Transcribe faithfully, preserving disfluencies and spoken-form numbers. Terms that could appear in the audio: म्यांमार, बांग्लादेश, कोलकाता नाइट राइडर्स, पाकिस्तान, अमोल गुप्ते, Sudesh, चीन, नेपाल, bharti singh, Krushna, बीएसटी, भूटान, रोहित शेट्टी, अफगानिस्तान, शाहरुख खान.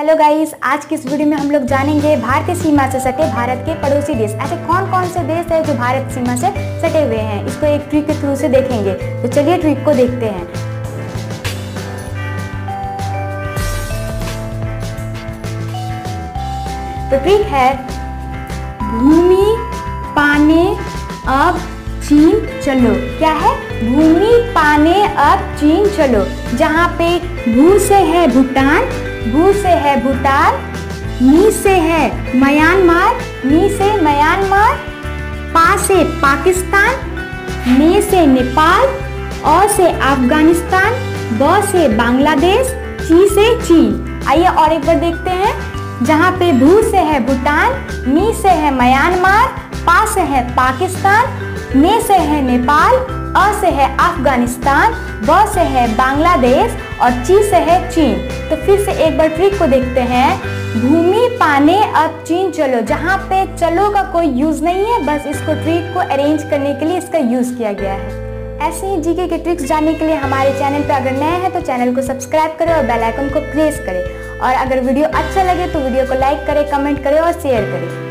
Hello guys, आज की इस वीडियो में हम लोग जानेंगे भारतीय सीमा से सटे भारत के पड़ोसी देश। ऐसे कौन कौन से देश है जो भारत सीमा से सटे हुए हैं, इसको एक ट्रिक के थ्रू से देखेंगे। तो चलिए ट्रिक को देखते हैं। तो ट्रिक है भूमि पाने अब चीन चलो। क्या है? भूमि पाने अब चीन चलो। जहाँ पे भू से है भूटान, भू से है भूटान, नी से है म्यांमार, नी से म्यांमार, पा से पाकिस्तान, ने से नेपाल, और से अफगानिस्तान, ब से बांग्लादेश, ची से चीन। आइए और एक बार देखते हैं। जहाँ पे भू से है भूटान, नी से है म्यांमार, पा से है पाकिस्तान, ने से है नेपाल, अ से है अफगानिस्तान, ब से है बांग्लादेश और ची से है चीन। तो फिर से एक बार ट्रिक को देखते हैं। भूमि पाने अब चीन चलो। जहाँ पे चलो का कोई यूज नहीं है, बस इसको ट्रिक को अरेंज करने के लिए इसका यूज किया गया है। ऐसे ही जीके के ट्रिक्स जानने के लिए हमारे चैनल पे अगर नए हैं तो चैनल को सब्सक्राइब करें और बेल आइकन को प्रेस करें। और अगर वीडियो अच्छा लगे तो वीडियो को लाइक करें, कमेंट करें और शेयर करें।